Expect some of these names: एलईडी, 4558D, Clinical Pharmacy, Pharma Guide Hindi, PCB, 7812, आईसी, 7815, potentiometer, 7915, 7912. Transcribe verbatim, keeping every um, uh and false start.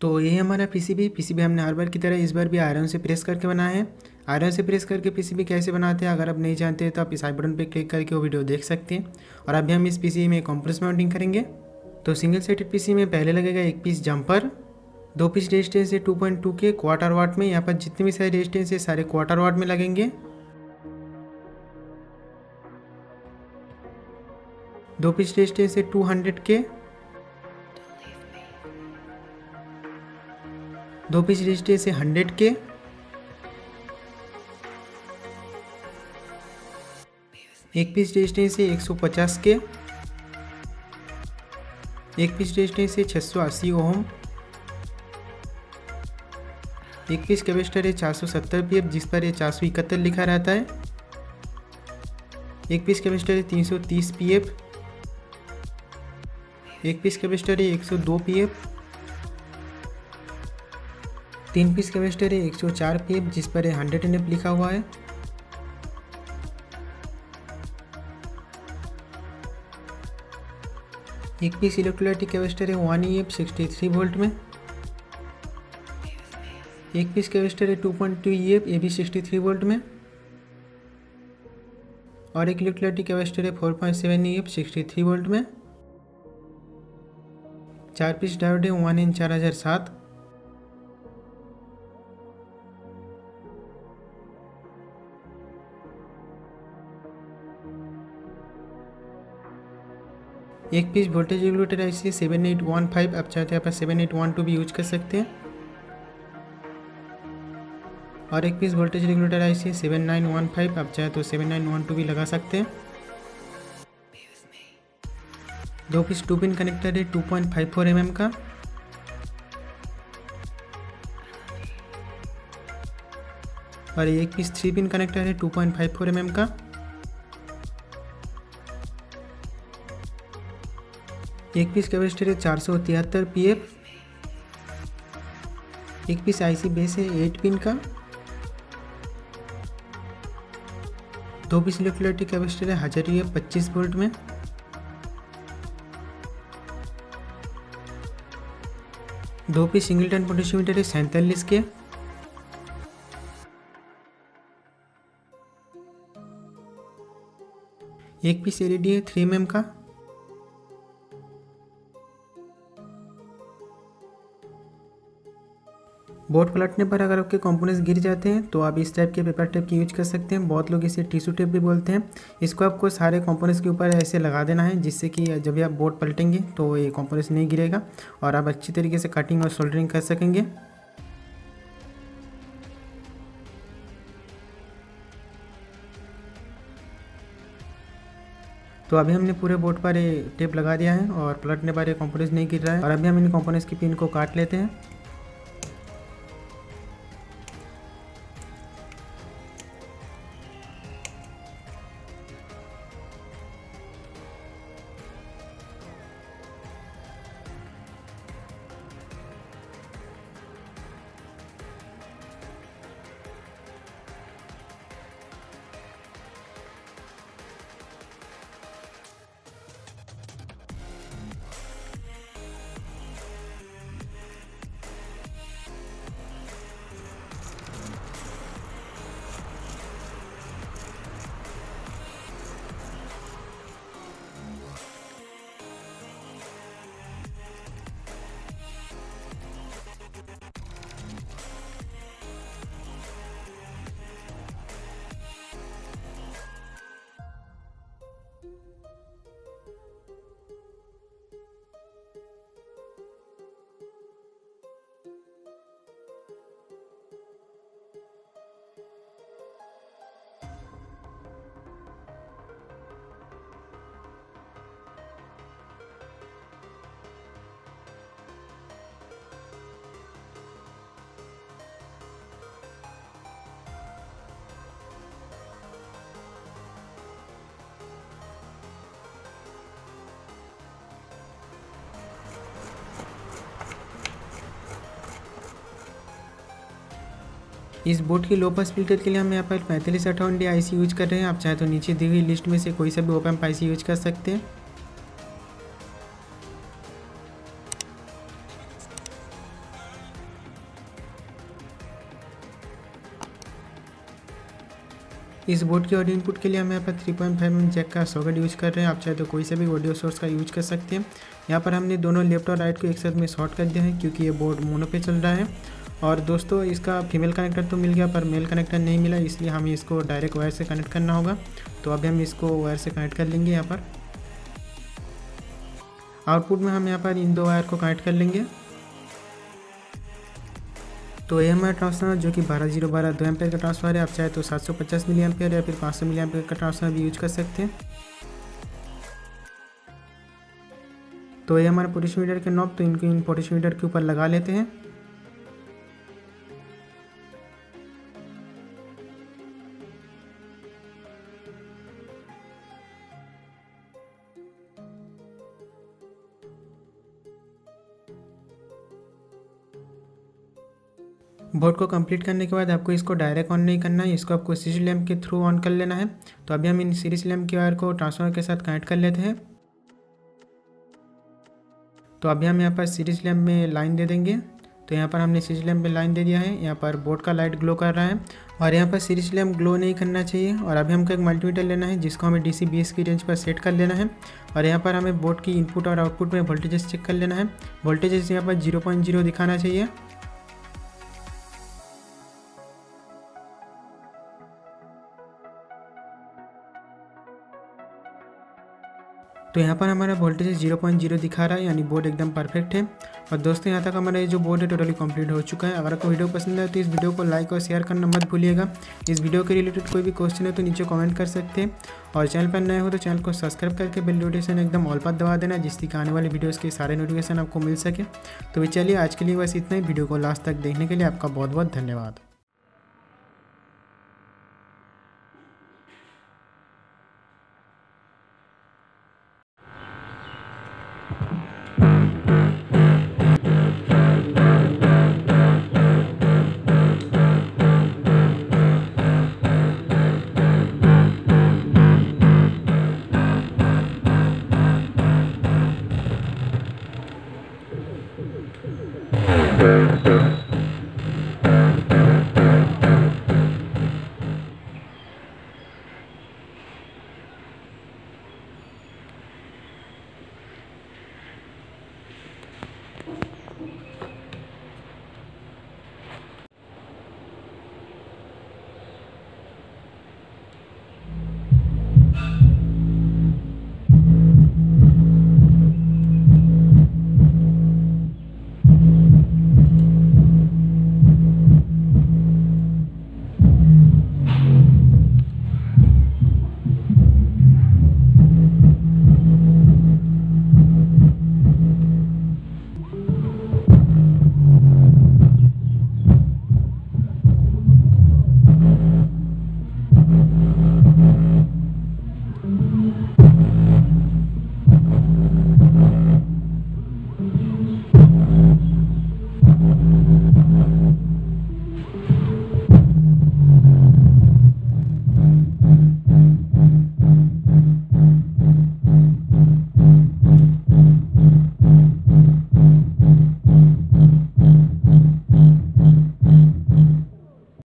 तो ये हमारा पीसीबी पीसीबी हमने हर बार की तरह इस बार भी आयरन से प्रेस करके बनाया है। आयरन से प्रेस करके पीसीबी कैसे बनाते हैं अगर आप नहीं जानते तो आप इस आई बटन पर क्लिक करके वो वीडियो देख सकते हैं। और अभी हम इस पीसीबी में कॉम्प्रेस माउंटिंग करेंगे। तो सिंगल सेटेड पीसीबी में पहले लगेगा एक पीस जंपर, दो पीस रेजिस्टेंस है टू पॉइंट टू के क्वार्टर वाट में। यहाँ पर जितने भी सारे रेजिस्टेंस है सारे क्वार्टर वाट में लगेंगे। दो पीस रेजिस्टेंस है टू हंड्रेड के, दो पीस रेजिस्टेंस है हंड्रेड के, एक पीस रेजिस्टेंस है एक सौ पचास के, एक पीस रेजिस्टेंस है छह सौ अस्सी ओम, एक पीस कैपेसिटर है चार सौ सत्तर पीएफ जिस पर ये चार सौ इकहत्तर लिखा रहता है, एक पीस कैपेसिटर है तीन सौ तीस पीएफ, एक पीस कैपेसिटर है एक सौ दो पीएफ, तीन पीस कैपेसिटर है एक सौ चार पीएफ जिस पर ये हंड्रेड एनएफ लिखा हुआ है, एक पीस इलेक्ट्रोलाइटिक कैपेसिटर है one E F sixty three volt में, एक पीस कैपेसिटर है two point two E F ये भी सिक्सटी थ्री वोल्ट में, और एक इलेक्ट्रोलाइटिक कैपेसिटर है four point seven E F sixty three volt में। चार पीस डायोड है वन एन फोर हज़ार सात, एक piece voltage regulator आईसी seven eight one five, आप चाहते हैं आप सेवन एट वन टू भी यूज कर सकते हैं, और एक piece voltage regulator आईसी seven nine one five, आप चाहे तो सेवन नाइन वन टू भी लगा सकते हैं। दो पीस टू पिन कनेक्टर है two point five four M M का, और एक पीस थ्री पिन कनेक्टर है two point five four M M का, एक पीस कैपेसिटर है चार सौ तिहत्तर पी एफ, एक पीस आईसी बेस है एट पिन का, दो पीस इलेक्ट्रोलाइटिक कैपेसिटर है हजार ई एफ पच्चीस वोल्ट में, दो पीस सिंगलटन पोटेंशियोमीटर है सैंतालीस के, एक पीस एलईडी है थ्री एम एम का, बोर्ड पलटने पर अगर आपके कंपोनेंट्स गिर जाते हैं तो आप इस टाइप के पेपर टेप की यूज कर सकते हैं। बहुत लोग इसे टिश्यू टेप भी बोलते हैं। इसको आपको सारे कंपोनेंट्स के ऊपर ऐसे लगा देना है जिससे कि जब भी आप बोर्ड पलटेंगे तो ये कंपोनेंट्स नहीं गिरेगा और आप अच्छी तरीके से कटिंग और सोल्डरिंग कर सकेंगे। तो अभी हमने पूरे बोर्ड पर ये टेप लगा दिया है और पलटने पर ये कंपोनेंट्स नहीं गिर रहा है। और अभी हम इन कंपोनेंट्स की पिन को काट लेते हैं। इस बोर्ड की लो पास फिल्टर के लिए हम यहाँ पर पैंतालीस अट्ठावन डी आईसी यूज कर रहे हैं। आप चाहे तो नीचे दी हुई लिस्ट में से कोई सा भी ओप एम्प आईसी यूज कर सकते हैं। इस बोर्ड के ऑडियो इनपुट के लिए हम यहाँ पर three point five M M jack का सॉकेट यूज़ कर रहे हैं। आप चाहे तो कोई से भी ऑडियो सोर्स का यूज कर सकते हैं। यहाँ पर हमने दोनों लेफ्ट और राइट को एक साथ में शॉर्ट कर दिया है क्योंकि ये बोर्ड मोनो पे चल रहा है। और दोस्तों इसका फीमेल कनेक्टर तो मिल गया पर मेल कनेक्टर नहीं मिला, इसलिए हमें इसको डायरेक्ट वायर से कनेक्ट करना होगा। तो अभी हम इसको वायर से कनेक्ट कर लेंगे। यहाँ पर आउटपुट में हम यहाँ पर इन दो वायर को कनेक्ट कर लेंगे। तो ये हमारा ट्रांसफार्मर जो कि बारह जीरो बारह दो एम्पेयर का ट्रांसफार्मर है। आप चाहे तो सात सौ पचास मिली एम्पेयर या फिर पाँच सौ मिली एम्पेयर का ट्रांसफार्मर भी यूज कर सकते हैं। तो ये हमारे पोटेंशियोमीटर के नॉब, तो इनको इन पोटेंशियोमीटर के ऊपर लगा लेते हैं। बोर्ड को कंप्लीट करने के बाद आपको इसको डायरेक्ट ऑन नहीं करना है, इसको आपको सीरीज लैम्प के थ्रू ऑन कर लेना है। तो अभी हम इन सीरीज लैम्प के वायर को ट्रांसफार्मर के साथ कनेक्ट कर लेते हैं। तो अभी हम यहाँ पर सीरीज लैम्प में लाइन दे देंगे। तो यहाँ पर हमने सीरीज लैम्प में लाइन दे दिया है। यहाँ पर बोर्ड का लाइट ग्लो कर रहा है और यहाँ पर सीरीज लैम्प ग्लो नहीं करना चाहिए। और अभी हमको एक मल्टीमीटर लेना है जिसको हमें डी सी बीस की रेंज पर सेट कर लेना है। और यहाँ पर हमें बोर्ड की इनपुट और आउटपुट में वोल्टेजेस चेक कर लेना है। वोल्टेजेस यहाँ पर जीरो पॉइंट जीरो दिखाना चाहिए। तो यहाँ पर हमारा वोल्टेज जीरो पॉइंट जीरो दिखा रहा है, यानी बोर्ड एकदम परफेक्ट है। और दोस्तों यहाँ तक हमारा ये जो बोर्ड है टोटली कंप्लीट हो चुका है। अगर आपको वीडियो पसंद आए तो इस वीडियो को लाइक और शेयर करना मत भूलिएगा। इस वीडियो के रिलेटेड कोई भी क्वेश्चन है तो नीचे कमेंट कर सकते हैं। और चैनल पर नए हो तो चैनल को सब्सक्राइब करके बेल नोटिफिकेशन एकदम ऑल पर दबा देना, जिससे कि आने वाले वीडियोज़ के सारे नोटिफिकेशन आपको मिल सके। तो चलिए आज के लिए बस इतना ही। वीडियो को लास्ट तक देखने के लिए आपका बहुत बहुत धन्यवाद।